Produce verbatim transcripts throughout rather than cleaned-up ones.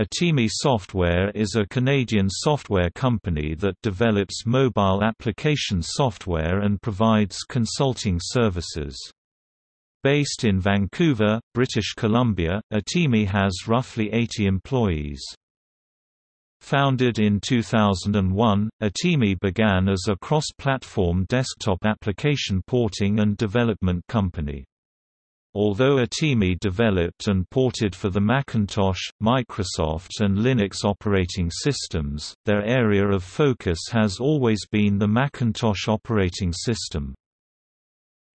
Atimi Software is a Canadian software company that develops mobile application software and provides consulting services. Based in Vancouver, British Columbia, Atimi has roughly eighty employees. Founded in two thousand one, Atimi began as a cross-platform desktop application porting and development company. Although Atimi developed and ported for the Macintosh, Microsoft and Linux operating systems, their area of focus has always been the Macintosh operating system.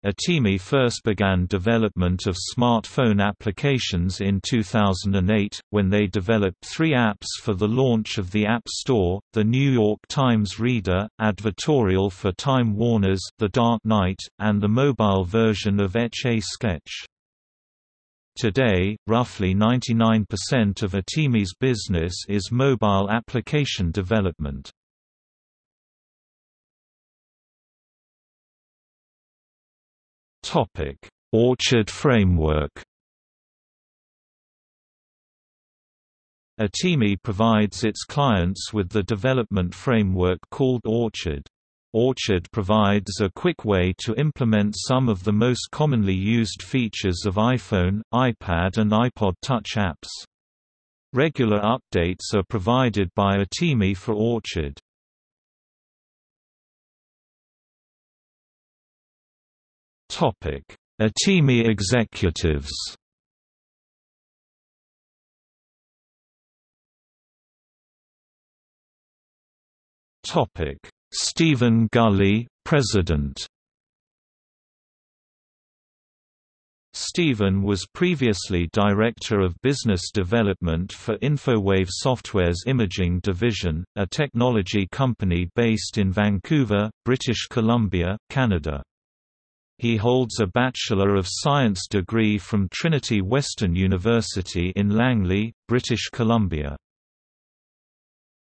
Atimi first began development of smartphone applications in two thousand eight, when they developed three apps for the launch of the App Store: the New York Times Reader, advertorial for Time Warner's The Dark Knight, and the mobile version of Etch a Sketch. Today, roughly ninety-nine percent of Atimi's business is mobile application development. Topic: Orchard Framework. Atimi provides its clients with the development framework called Orchard. Orchard provides a quick way to implement some of the most commonly used features of iPhone, iPad and iPod Touch apps. Regular updates are provided by Atimi for Orchard. Topic: Atimi executives. Topic: Steven Gully, President. Steven was previously Director of Business Development for Infowave Software's Imaging Division, a technology company based in Vancouver, British Columbia, Canada. He holds a Bachelor of Science degree from Trinity Western University in Langley, British Columbia.